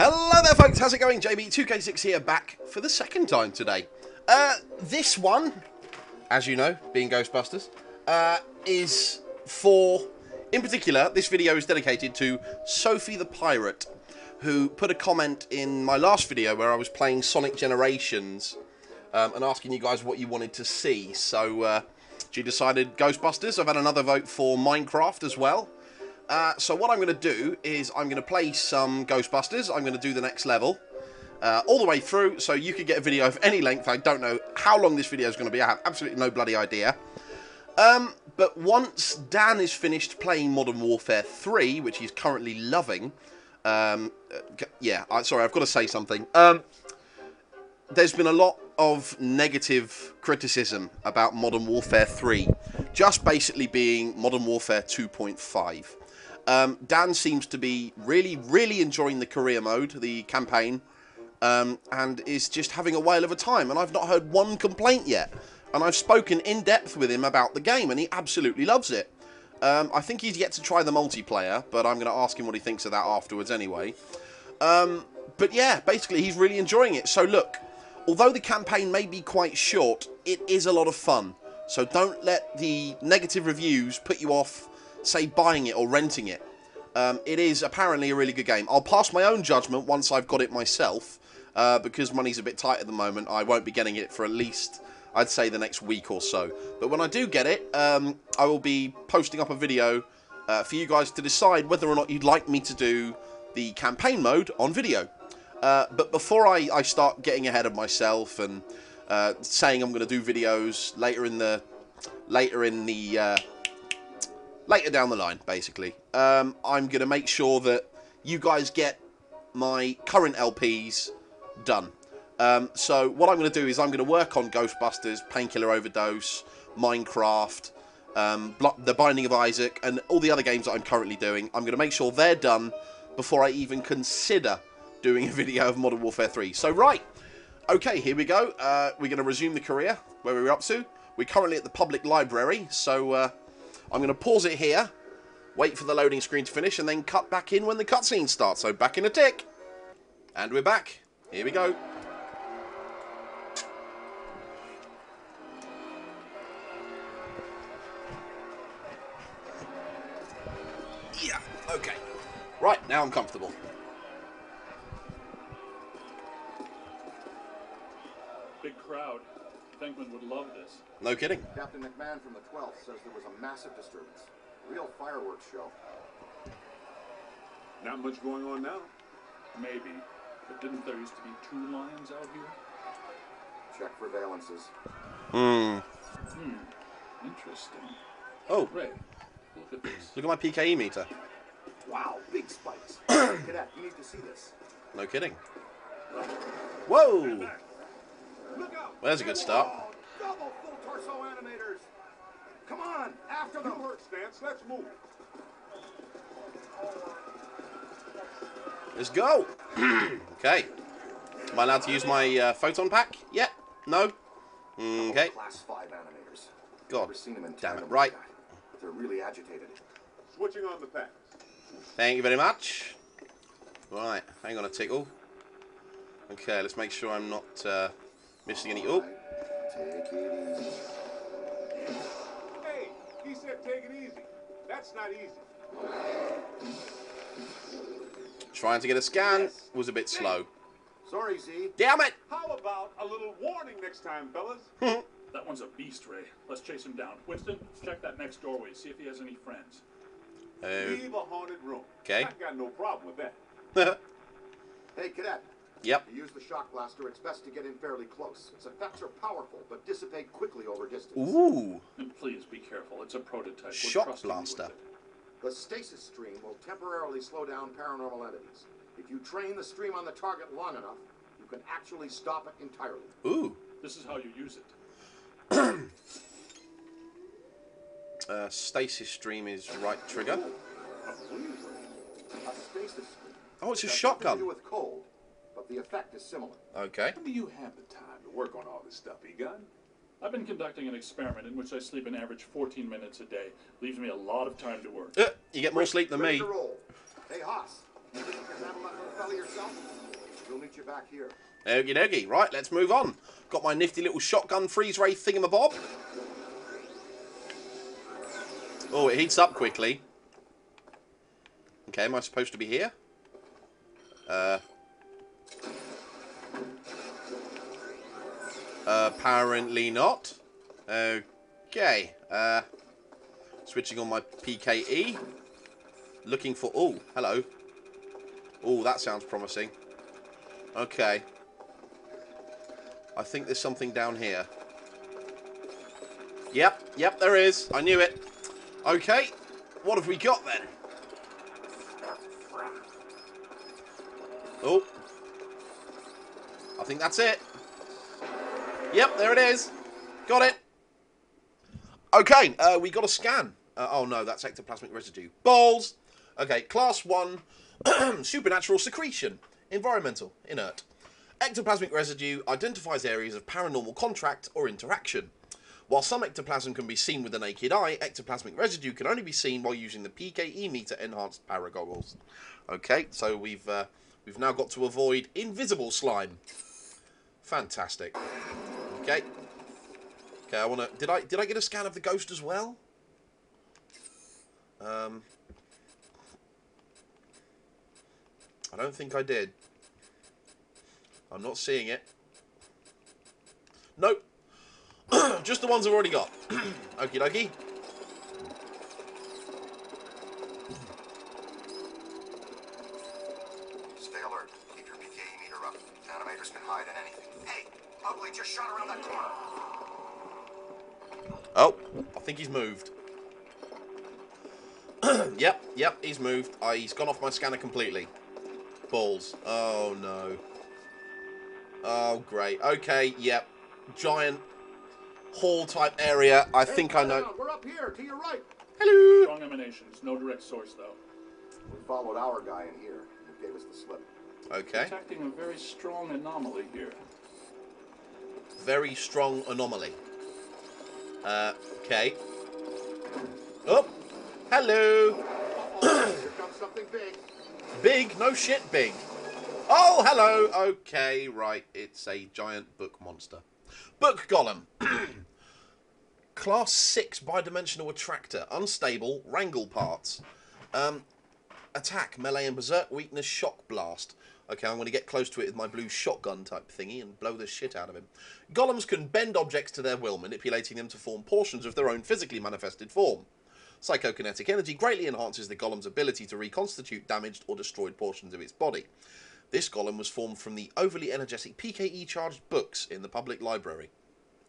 Hello there folks, how's it going? JB2K6 here, back for the second time today. This one, as you know, being Ghostbusters, is for, in particular, this video is dedicated to Sophie the Pirate, who put a comment in my last video where I was playing Sonic Generations and asking you guys what you wanted to see. So she decided Ghostbusters. I've had another vote for Minecraft as well. So what I'm going to do is I'm going to play some Ghostbusters. I'm going to do the next level all the way through, so you could get a video of any length. I don't know how long this video is going to be. I have absolutely no bloody idea. But once Dan is finished playing Modern Warfare 3, which he's currently loving... sorry, I've got to say something. There's been a lot of negative criticism about Modern Warfare 3, just basically being Modern Warfare 2.5. Dan seems to be really enjoying the career mode, the campaign, and is just having a whale of a time, and I've not heard one complaint yet. And I've spoken in depth with him about the game, and he absolutely loves it. I think he's yet to try the multiplayer, but I'm going to ask him what he thinks of that afterwards anyway. But yeah, basically he's really enjoying it. So look, although the campaign may be quite short, it is a lot of fun. So don't let the negative reviews put you off, say, buying it or renting it. It is apparently a really good game. I'll pass my own judgment once I've got it myself, because money's a bit tight at the moment. I won't be getting it for at least... I'd say the next week or so. But when I do get it, I will be posting up a video for you guys to decide whether or not you'd like me to do the campaign mode on video. But before I start getting ahead of myself and saying I'm going to do videos later down the line, basically, I'm going to make sure that you guys get my current LPs done. So what I'm going to do is I'm going to work on Ghostbusters, Painkiller Overdose, Minecraft, The Binding of Isaac, and all the other games that I'm currently doing. I'm going to make sure they're done before I even consider doing a video of Modern Warfare 3. So right, okay, here we go. We're going to resume the career where we were up to. We're currently at the public library, so I'm going to pause it here, wait for the loading screen to finish, and then cut back in when the cutscene starts. So back in a tick. And we're back. Here we go. Yeah, okay. Right, now I'm comfortable. Big crowd. Venkman would love this. No kidding. Captain McMahon from the 12th says there was a massive disturbance. Real fireworks show. Not much going on now. Maybe. But didn't there used to be 2 lions out here? Check for valences. Interesting. Oh. Great. Look at this. Look at my PKE meter. Wow, big spikes. Cadet, you need to see this. No kidding. Whoa! Look out. Well, there's a good start. Double full torso animators. Come on, after the work stance, let's move. Let's go. Okay. Am I allowed to use my photon pack? Yeah. No. Okay. Class 5 animators. God. Damn it. Right. They're really agitated. Switching on the pack. Thank you very much. Right, hang on a tickle. Okay, let's make sure I'm not missing any. Oh. Take it easy. Hey, he said take it easy. That's not easy. Trying to get a scan was a bit slow. Sorry, Z. Damn it! How about a little warning next time, fellas? That one's a beast, Ray. Let's chase him down. Winston, check that next doorway. See if he has any friends. Leave a haunted room. Okay. I've got no problem with that. Hey, Cadet. Yep. You use the shock blaster. It's best to get in fairly close. Its effects are powerful, but dissipate quickly over distance. Ooh. And please be careful. It's a prototype. Shock blaster. The stasis stream will temporarily slow down paranormal entities. If you train the stream on the target long enough, you can actually stop it entirely. Ooh. This is how you use it. Stasis stream is right trigger. Oh, it's a shotgun. With cold, but the effect is similar. Okay. When do you have the time to work on all this stuff, Egon? I've been conducting an experiment in which I sleep an average 14 minutes a day. Leaves me a lot of time to work. You get more sleep than me. Hey, Haas. You think you can handle that little fella yourself? you back here. Okie dokie. Right, let's move on. Got my nifty little shotgun freeze ray thingamabob. Oh, it heats up quickly. Okay, am I supposed to be here? Apparently not. Okay. Switching on my PKE. Looking for... Oh, hello. Oh, that sounds promising. Okay. I think there's something down here. Yep, yep, there is. I knew it. Okay. What have we got then? Oh. I think that's it. Yep, there it is. Got it. Okay, we got a scan. Oh no, that's ectoplasmic residue. Balls! Okay, class 1, supernatural secretion. Environmental, inert. Ectoplasmic residue identifies areas of paranormal contact or interaction. While some ectoplasm can be seen with the naked eye, ectoplasmic residue can only be seen while using the PKE meter enhanced paragoggles. Okay, so we've now got to avoid invisible slime. Fantastic. Okay. Okay, I want to... Did I get a scan of the ghost as well? I don't think I did. I'm not seeing it. Nope. Just the ones I've already got. Okie dokie. Stay alert. Keep your PKE meter up. Animators can hide in anything. Hey, probably just shot around that corner. Oh, I think he's moved. Yep, yep, he's moved. He's gone off my scanner completely. Balls. Oh, no. Oh, great. Okay, yep. Giant hall-type area. I think I know. We're up here, to your right. Hello. Strong emanations. No direct source, though. We followed our guy in here. He gave us the slip. Okay. Detecting a very strong anomaly here. Very strong anomaly. Okay. Oh. Hello. Here comes something big. Big? No shit, big. Oh, hello. Okay, right. It's a giant book monster. Book golem. Class 6 bidimensional attractor. Unstable. Wrangle parts. Attack. Melee and berserk. Weakness. Shock blast. Okay, I'm going to get close to it with my blue shotgun type thingy and blow the shit out of him. Golems can bend objects to their will, manipulating them to form portions of their own physically manifested form. Psychokinetic energy greatly enhances the golem's ability to reconstitute damaged or destroyed portions of its body. This golem was formed from the overly energetic PKE-charged books in the public library.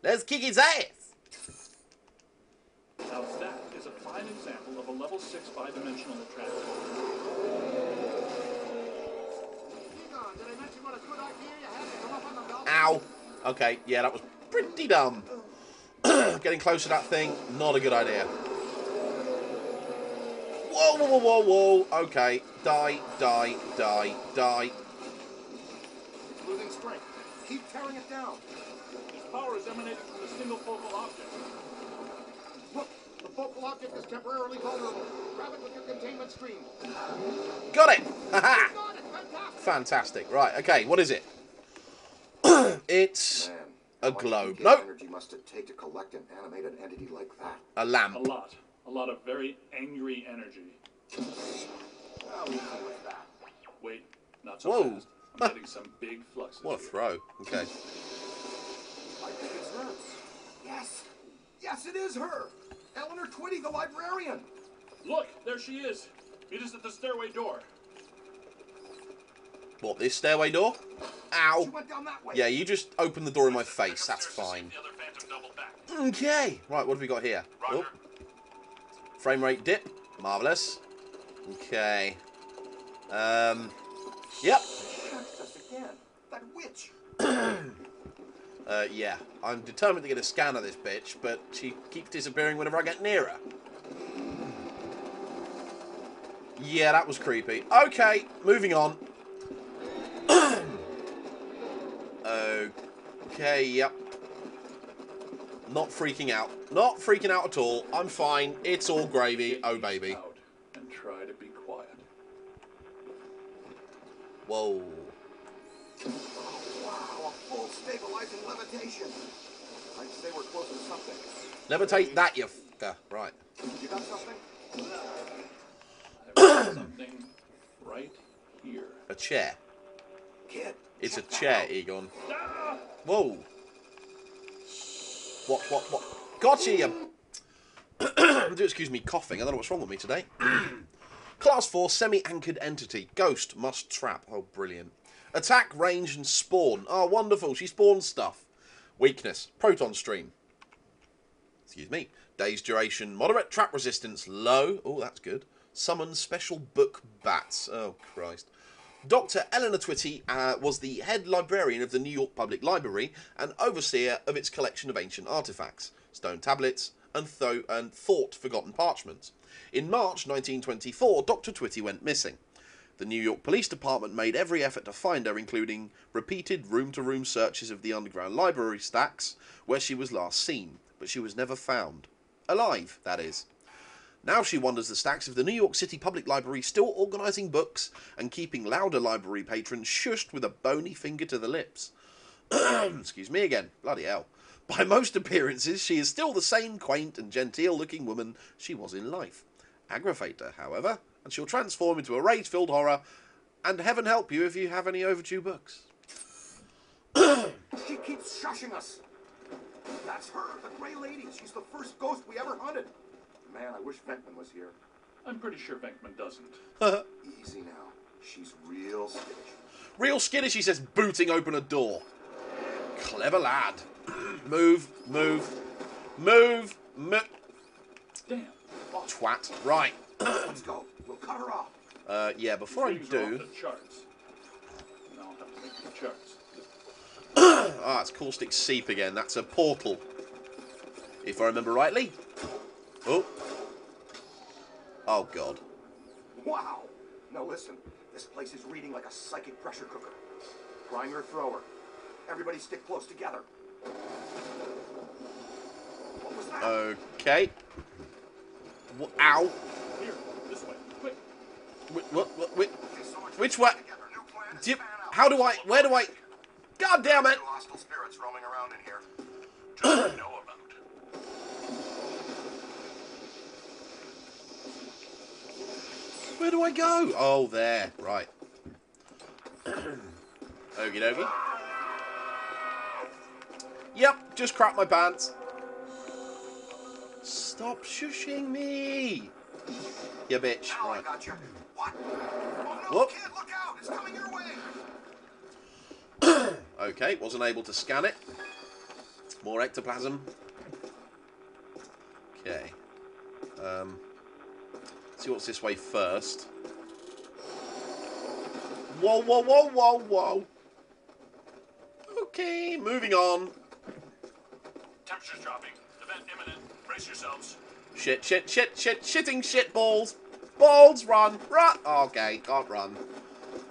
Let's kick his ass! Now that is a fine example of a level 6 bi-dimensional attractor. Ow! Okay, yeah, that was pretty dumb. Getting close to that thing, not a good idea. Whoa, whoa, whoa, whoa, whoa. Okay. Die, die, die, die. It's losing strength. Keep tearing it down. Its power is emanating from a single focal object. Look, the focal object is temporarily vulnerable. Grab it with your containment stream. Got it. Haha. Fantastic. Right, okay, what is it? It's... Man, a globe. No. Energy must it take to collect and animate an entity like that? A lamp. A lot. A lot of very angry energy. Wait, not so fast. I'm getting some big fluxes. What a throw. Okay. I think it's her. Yes. Yes, it is her. Eleanor Twitty, the librarian. Look, there she is. It is at the stairway door. What, this stairway door? Ow. She went down that way. Yeah, you just opened the door in my face. That's fine. Okay. Right, what have we got here? Oh. Frame rate dip. Marvellous. Okay. Yep. That witch. Yeah. I'm determined to get a scan of this bitch, but she keeps disappearing whenever I get near her. Yeah, that was creepy. Okay, moving on. Okay, yep. Not freaking out. Not freaking out at all. I'm fine. It's all gravy. Oh, baby. And try to be quiet. Whoa. Hold stabilizing levitation. I'd say we're close to something. Levitate that, you fucker. Right. You got something? I've got something right here. A chair. Kid. It's a chair, out. Egon. Ah! Whoa. What? Gotcha, you. Do excuse me coughing. I don't know what's wrong with me today. Class 4, semi-anchored entity. Ghost must trap. Oh, brilliant. Attack, range, and spawn. Oh, wonderful. She spawns stuff. Weakness. Proton stream. Excuse me. Day's duration. Moderate trap resistance. Low. Oh, that's good. Summon special book bats. Oh, Christ. Dr. Eleanor Twitty was the head librarian of the New York Public Library and overseer of its collection of ancient artifacts, stone tablets, and thought-forgotten parchments. In March 1924, Dr. Twitty went missing. The New York Police Department made every effort to find her, including repeated room-to-room searches of the underground library stacks where she was last seen, but she was never found. Alive, that is. Now she wanders the stacks of the New York City Public Library, still organising books and keeping louder library patrons shushed with a bony finger to the lips. Excuse me again. Bloody hell. By most appearances, she is still the same quaint and genteel-looking woman she was in life. Aggravate her, however, and she'll transform into a rage-filled horror, and heaven help you if you have any overdue books. She keeps shushing us. That's her, the Grey Lady. She's the first ghost we ever hunted. Man, I wish Venkman was here. I'm pretty sure Venkman doesn't. Easy now. She's real skittish. Real skittish, he says, booting open a door. Clever lad. Move. Damn. Twat. Right. Let's go. We'll cut her off. Yeah, before I do... I'll have to make the charts. Ah, it's caustic seep again. That's a portal. If I remember rightly. Oh. Oh, God. Wow. Now, listen. This place is reading like a psychic pressure cooker. Primer thrower. Everybody stick close together. What was that? Okay. What? Ow. Here, this way. Quick. What? Which way? How do I? Where do I? God damn it! Hostile spirits roaming around in here. Don't know about. Where do I go? Oh, there. Right. Okie dokie. Yep, just crapped my pants. Stop shushing me, you bitch. Ow, right. I got you. What? Oh, no, whoop. Kid, look out. It's coming your way. Okay, wasn't able to scan it. More ectoplasm. Okay. Let's see what's this way first. Whoa. Okay, moving on. Temperature's dropping. Event imminent. Brace yourselves. Shit. Shitting shit balls. Balls, run. Okay, can't run.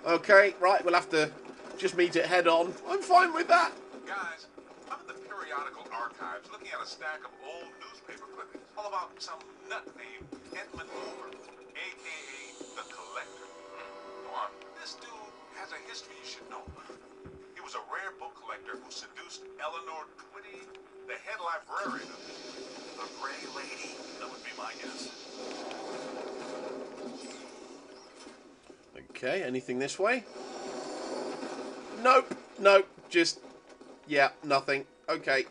Okay, right, we'll have to just meet it head on. I'm fine with that. Guys, I'm in the periodical archives looking at a stack of old newspaper clippings all about some nut named Edmund Hoover, a.k.a. The Collector. Go on. This dude has a history you should know. He was a rare book collector who seduced Eleanor Twitty, the head librarian of the Grey Lady. That would be my guess. Okay, anything this way? Nope, just, yeah, nothing. Okay.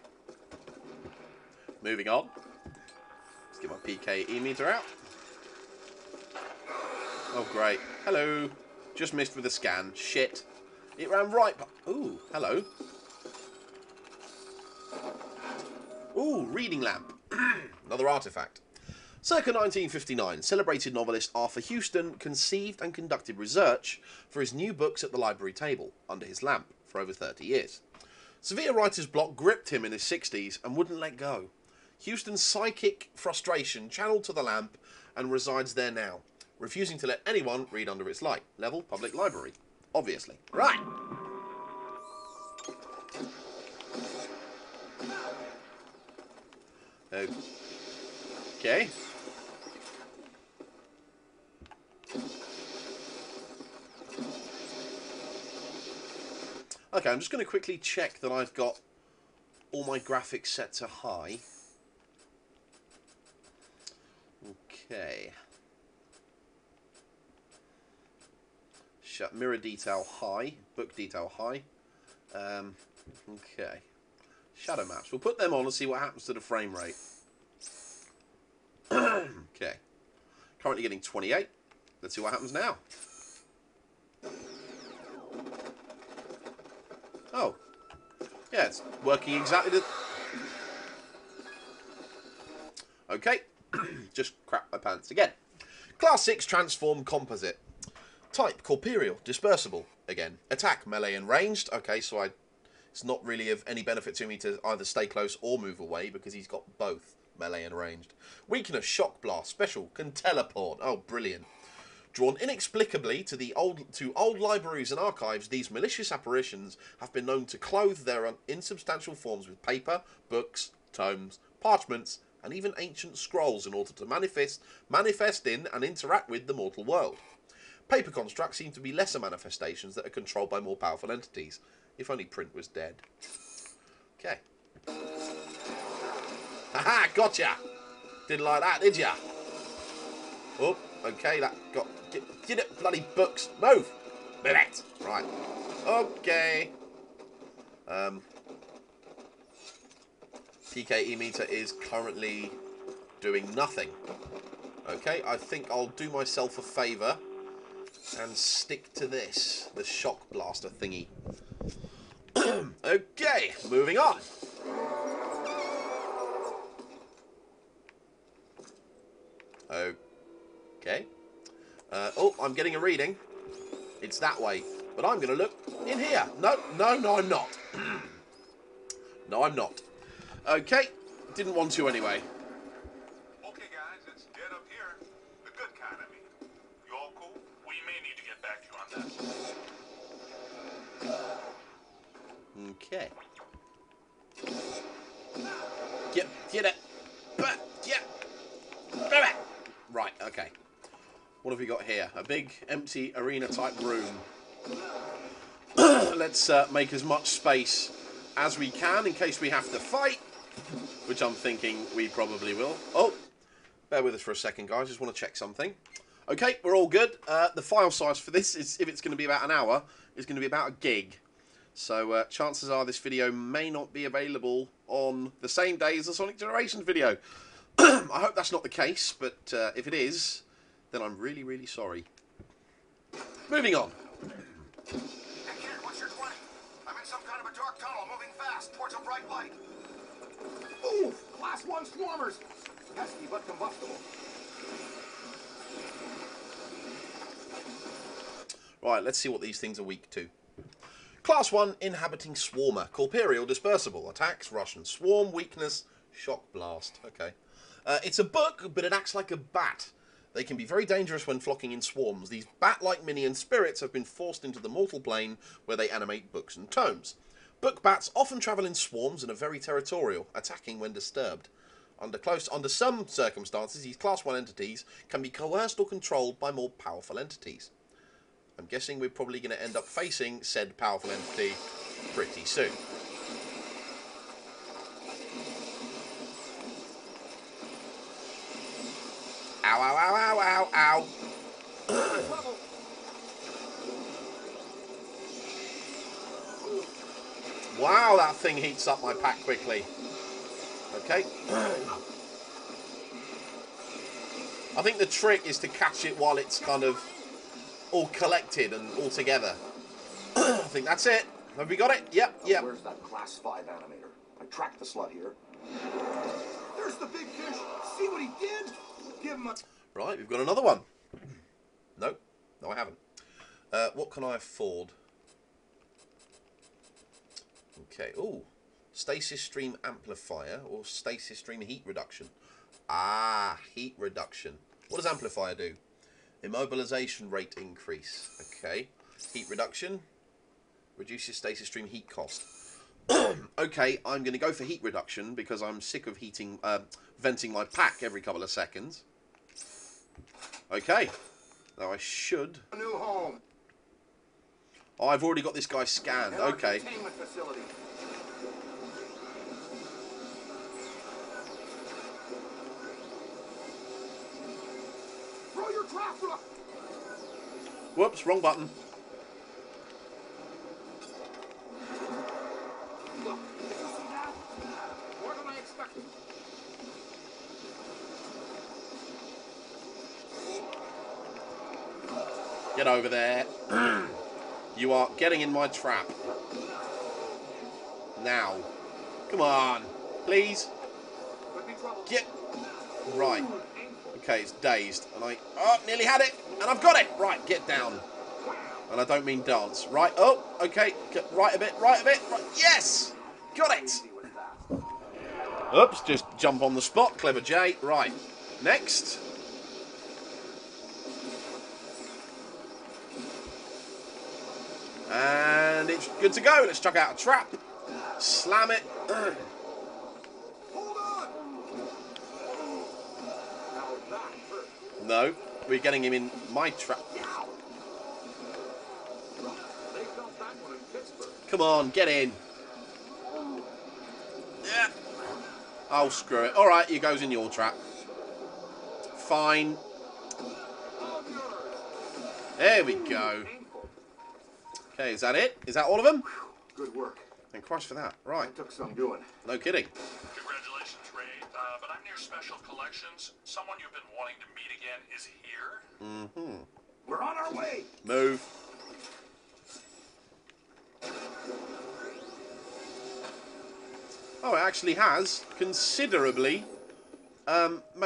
Moving on. Let's get my PKE meter out. Oh, great. Hello. Just missed with a scan. Shit. It ran right by... Ooh, hello. Ooh, reading lamp. Another artifact. Circa 1959, celebrated novelist Arthur Houston conceived and conducted research for his new books at the library table, under his lamp, for over 30 years. Severe writer's block gripped him in his 60s and wouldn't let go. Houston's psychic frustration channeled to the lamp and resides there now, refusing to let anyone read under its light. Level public library. Obviously. Right. Okay. Okay, I'm just going to quickly check that I've got all my graphics set to high. Okay. Mirror detail high, book detail high. Okay. Shadow maps. We'll put them on and see what happens to the frame rate. Okay. Currently getting 28. Let's see what happens now. Oh. Yeah, it's working exactly the... Okay. Just crap my pants again. Class 6 transform composite. Type, corporeal, dispersible, again. Attack, melee and ranged. Okay, so it's not really of any benefit to me to either stay close or move away because he's got both melee and ranged. Weakness, shock blast, special, can teleport. Oh, brilliant. Drawn inexplicably to old libraries and archives, these malicious apparitions have been known to clothe their insubstantial forms with paper, books, tomes, parchments, and even ancient scrolls in order to manifest in and interact with the mortal world. Paper constructs seem to be lesser manifestations that are controlled by more powerful entities. If only print was dead. Okay. Haha, gotcha! Didn't like that, did ya? Oh, okay, that got... Get it, bloody books! Move! Move it! Right. Okay. PKE meter is currently doing nothing. Okay, I think I'll do myself a favour and stick to this, the shock blaster thingy. Okay, moving on. Okay. Oh, I'm getting a reading. It's that way. But I'm going to look in here. No, no, no, I'm not. No, I'm not. Okay. Didn't want to anyway. Okay, guys, it's dead up here. The good kind of me. You all cool? We may need to get back to you on that. Okay. Get it. But, yeah. Right, okay. What have we got here? A big, empty arena-type room. Let's make as much space as we can in case we have to fight, which I'm thinking we probably will. Oh, bear with us for a second, guys. Just want to check something. Okay, we're all good. The file size for this is, if it's going to be about an hour, it's going to be about a gig. So chances are this video may not be available on the same day as the Sonic Generations video. I hope that's not the case, but if it is, then I'm really, really sorry. Moving on. Hey kid, what's your 20? I'm in some kind of a dark tunnel, moving fast towards a bright light. Ooh, class 1 swarmers. Pesky but combustible. Right, let's see what these things are weak to. Class 1, inhabiting swarmer. Corporeal, dispersible. Attacks, rush and swarm. Weakness, shock blast. Okay. It's a book, but it acts like a bat. They can be very dangerous when flocking in swarms. These bat-like minion spirits have been forced into the mortal plane where they animate books and tomes. Book bats often travel in swarms and are very territorial, attacking when disturbed. Under some circumstances, these Class 1 entities can be coerced or controlled by more powerful entities. I'm guessing we're probably going to end up facing said powerful entity pretty soon. Ow, ow, ow, ow, ow, ow. Wow, that thing heats up my pack quickly. Okay. I think the trick is to catch it while it's kind of all collected and all together. I think that's it. Have we got it? Yep, yep. Where's that class 5 animator? I tracked the slut here. There's the big fish. See what he did? Right, we've got another one. Nope, no I haven't. What can I afford? Okay, ooh. Stasis stream amplifier or stasis stream heat reduction. Ah, heat reduction. What does amplifier do? Immobilization rate increase. Okay, heat reduction. Reduces stasis stream heat cost. Okay, I'm going to go for heat reduction because I'm sick of heating, venting my pack every couple of seconds. Okay, now I should. New home. Oh, I've already got this guy scanned. Okay. Whoops, wrong button. Get over there. You are getting in my trap. Now. Come on. Please. Get. Right. Okay, it's dazed. And I... Oh, nearly had it. And I've got it. Right, get down. And I don't mean dance. Right. Oh, okay. Right a bit. Right a bit. Right. Yes. Got it. Oops, just jump on the spot. Clever Jay. Right. Next. And it's good to go. Let's chuck out a trap. Slam it. Ugh. No, we're getting him in my trap. Come on, get in. Yeah. Oh, screw it. All right, he goes in your trap. Fine. There we go. Okay, is that it? Is that all of them? Good work. Thank Christ for that. Right. Took some doing. No kidding. Congratulations, Ray. But I'm near Special Collections. Someone you've been wanting to meet again is here. Mm-hmm. We're on our way. Move. Oh, it actually has considerably.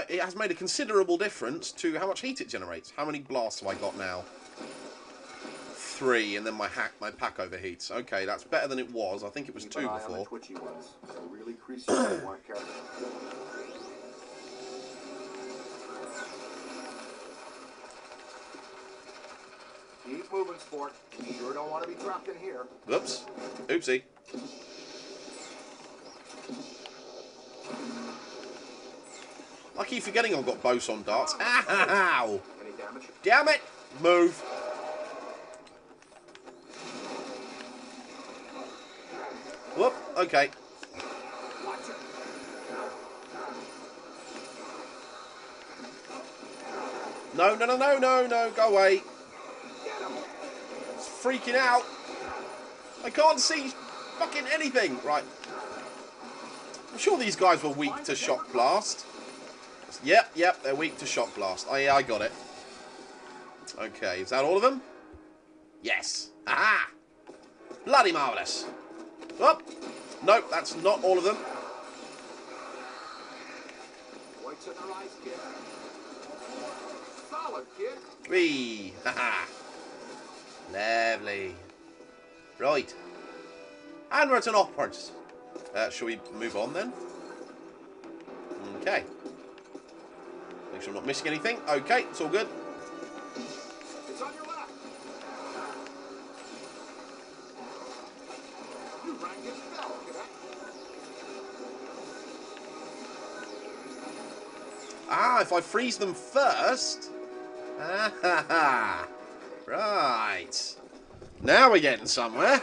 It has made a considerable difference to how much heat it generates. How many blasts have I got now? 3, and then my pack overheats. Okay, that's better than it was. I think it was 2 before. Really creasy. Keep moving, sport. You sure don't want to be trapped in here. Oops. Oopsie. I keep forgetting I've got boson darts. Ow! Any damage? Damn it! Move. Whoop, okay. No, no, no, no, no, no, go away. It's freaking out. I can't see fucking anything. Right. I'm sure these guys were weak to shock blast. Yep, yep, they're weak to shock blast. I got it. Okay, is that all of them? Yes. Aha! Bloody marvellous. Oh, nope, that's not all of them. Wee, haha. Lovely. Right. And we're turning upwards. Shall we move on then? Okay. Make sure I'm not missing anything. Okay, it's all good. It's on your left. Ah, if I freeze them first. Ah, ha, ha. Right. Now we're getting somewhere.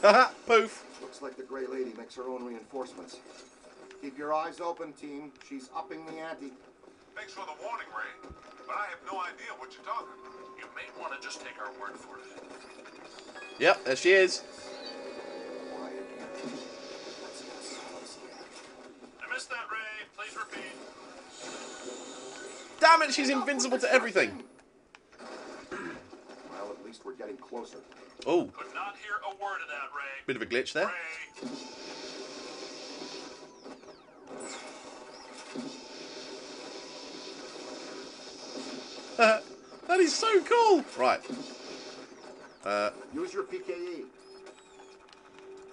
Haha, poof. Looks like the Grey Lady makes her own reinforcements. Keep your eyes open, team. She's upping the ante. Thanks for the warning, Ray. But I have no idea what you're talking about. You may want to just take our word for it. Yep, there she is. That, Ray. Please repeat. Damn it, she's invincible to everything. Well, at least we're getting closer. Oh. Could not hear a word of that, Ray. Bit of a glitch there. Ray. That is so cool. Right. Use your PKE.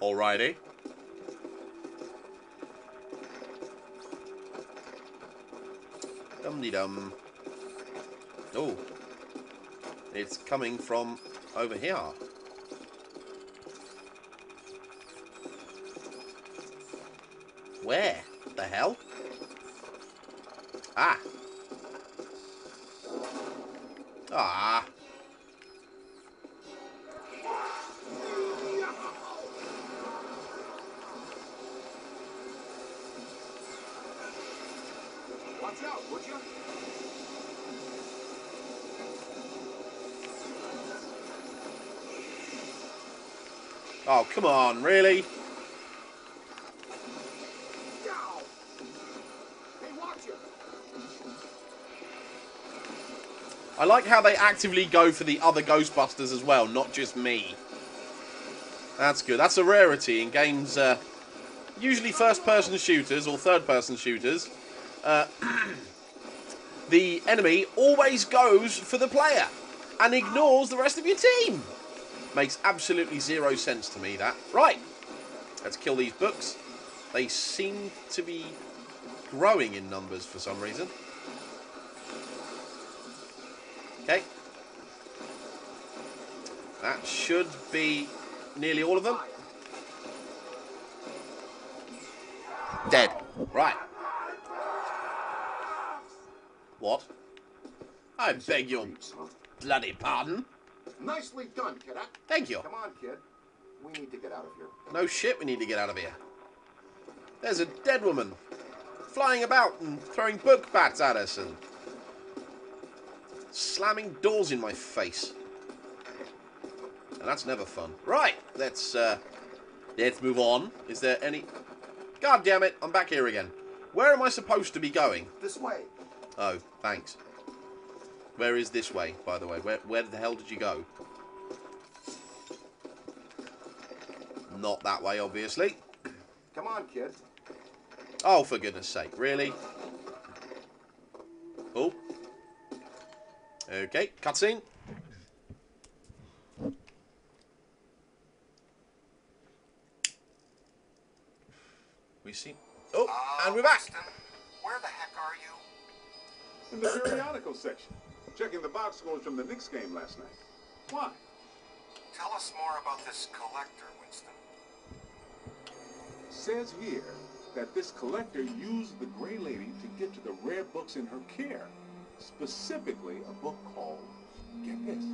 Alrighty. Dum-de-dum. Oh. It's coming from over here. Where the hell? Ah. Ah, Ah. Watch out, would you? Oh, come on, really? I like how they actively go for the other Ghostbusters as well, not just me. That's good. That's a rarity in games, usually first-person shooters or third-person shooters. The enemy always goes for the player and ignores the rest of your team. Makes absolutely zero sense to me, that. Right. Let's kill these books. They seem to be growing in numbers for some reason. Okay. That should be nearly all of them. Dead. Right. What? I beg your bloody pardon. Nicely done, cadet. Thank you. Come on, kid. We need to get out of here. No shit, we need to get out of here. There's a dead woman flying about and throwing book bats at us and slamming doors in my face. And that's never fun. Right, let's move on. Is there any... God damn it, I'm back here again. Where am I supposed to be going? This way. Oh, thanks. Where is this way, by the way? Where the hell did you go? Not that way, obviously. Come on, kid. Oh, for goodness sake, really? Oh. Okay, cutscene. We see. Oh, and we're back. Houston, where the heck are you? In the periodical section, checking the box scores from the Knicks game last night. Why? Tell us more about this collector, Winston. Says here that this collector used the Grey Lady to get to the rare books in her care. Specifically, a book called, get this,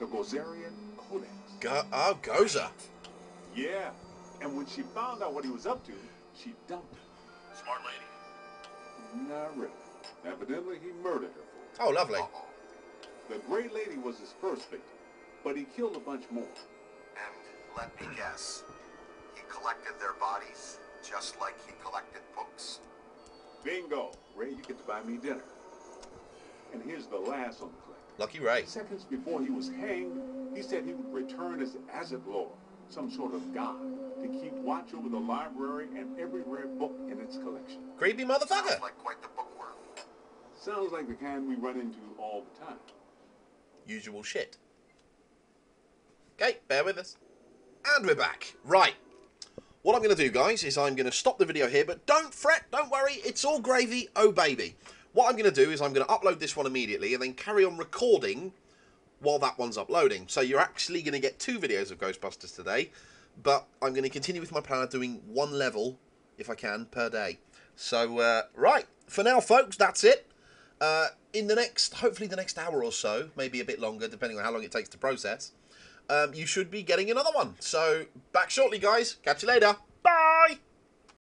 the Gozerian Codex. Goza. Yeah, and when she found out what he was up to, she dumped him. Smart lady. Not really. Evidently, he murdered her. Oh, lovely. The Grey Lady was his first victim, but he killed a bunch more. And let me guess, he collected their bodies just like he collected books. Bingo. Ray, you get to buy me dinner. And here's the last on the clip. Lucky Ray. Seconds before he was hanged, he said he would return as Azeglore, some sort of god, to keep watch over the library and every rare book in its collection. Creepy motherfucker. Sounds like quite the bookworm. Sounds like the kind we run into all the time. Usual shit. Okay, bear with us. And we're back. Right. What I'm going to do, guys, is I'm going to stop the video here, but don't fret, don't worry, it's all gravy, oh baby. What I'm going to do is I'm going to upload this one immediately and then carry on recording while that one's uploading. So you're actually going to get two videos of Ghostbusters today, but I'm going to continue with my plan of doing one level, if I can, per day. So, right, for now, folks, that's it. In the next, hopefully the next hour or so, maybe a bit longer, depending on how long it takes to process, you should be getting another one. So, back shortly, guys. Catch you later.